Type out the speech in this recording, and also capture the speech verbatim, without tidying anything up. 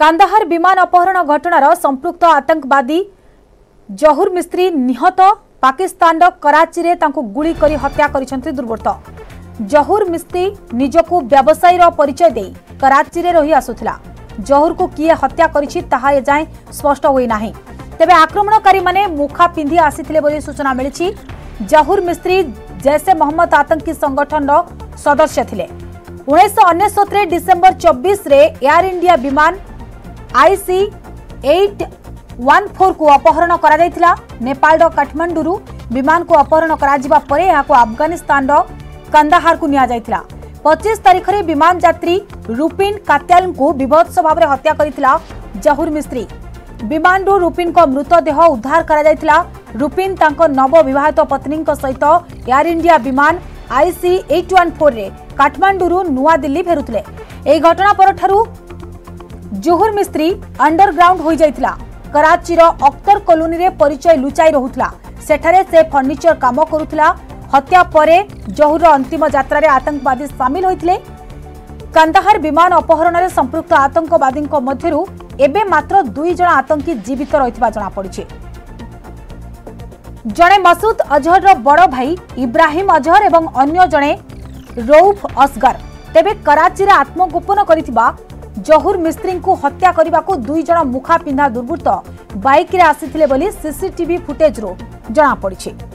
कांदाहार विमान अपहरण घटनार संपृक्त आतंकवादी जहुर मिस्त्री निहत। पाकिस्तान कराची रे तांको गुली करी हत्या करिसंति दुर्वृत्त। जहुर मिस्त्री निजकु व्यवसायी परिचय दे कराची रे रही आसुथिला। जहुर को किए हत्या करिछि ताहा ए जाय स्पष्ट होई नाही। तेबे आक्रमणकारी माने मुखा पिंधि आसीथिले बोली सूचना मिलिछि। जहुर मिस्त्री जैसे मोहम्मद आतंकी संगठन सदस्य थिले। उन्नीस सौ उनसठ डिसेंबर चौबीस रे एयर इंडिया विमान आईसी आठ एक चार को अपहरण करा दैथिला। नेपाल काठमांडू विमान को अपहरण करा परे यहाको अफगानिस्तान कंदाहार को निया जायथिला। पच्चीस तारीख रे विमान यात्री रूपिन कात्याल को विभत्स भाव हत्या करिथिला जहुर मिस्त्री। विमान रूपिन को मृतदेह उद्धार करा जायथिला। रूपिन तांको नवविवाहित पत्नी सहित एयर इंडिया विमान आईसी आठ एक चार रे काठमांडू नुआ दिल्ली फेरुथिले। एही घटना परठारु जहुर मिस्त्री अंडरग्राउंड होई जायथिला। कराची रो अख्तर कॉलोनी रे परिचय लुचाई रहुथिला। सेठारे से फर्निचर काम करुथिला। हत्या परे जहुर अंतिम यात्रा रे आतंकवादी शामिल होइथिले। कंदाहार विमान अपहरण रे संपृक्त आतंकवादी मध्यरु एबे मात्र दुई जण आतंकी जीवित रहितबा जणा पड़िछि। जणे मसूद अजहर रो बड़ भाई इब्राहिम अजहर एवं अन्य जणे रऊफ असगर। तेबे कराची रे आत्मगोपन करितबा जहुर मिस्त्री को हत्या करने को दुई जण मुखा पिंधा दुर्वृत्त बाइक रे आसीथिले बोली सीसीटीवी फुटेज रो जणा पड़िछि।